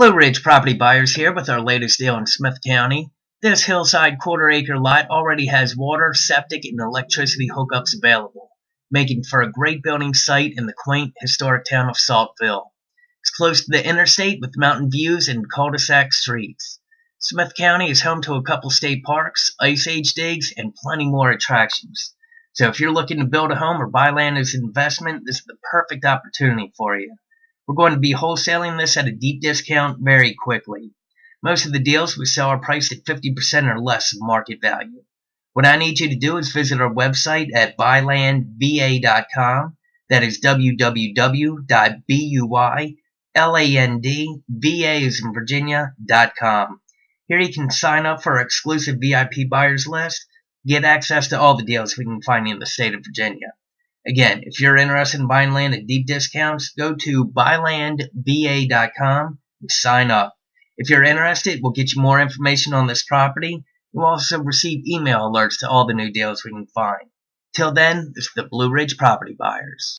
Blue Ridge Property Buyers here with our latest deal in Smyth County. This hillside quarter-acre lot already has water, septic, and electricity hookups available, making for a great building site in the quaint, historic town of Saltville. It's close to the interstate with mountain views and cul-de-sac streets. Smyth County is home to a couple state parks, ice-age digs, and plenty more attractions. So if you're looking to build a home or buy land as an investment, this is the perfect opportunity for you. We're going to be wholesaling this at a deep discount very quickly. Most of the deals we sell are priced at 50% or less of market value. What I need you to do is visit our website at buylandva.com. That is www.buylandva.com. Here you can sign up for our exclusive VIP buyers list, get access to all the deals we can find in the state of Virginia. Again, if you're interested in buying land at deep discounts, go to buylandva.com and sign up. If you're interested, we'll get you more information on this property. You'll also receive email alerts to all the new deals we can find. Till then, this is the Blue Ridge Property Buyers.